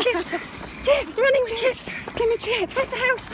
Chips! Chips! Running for chips! Give me chips! Where's the house?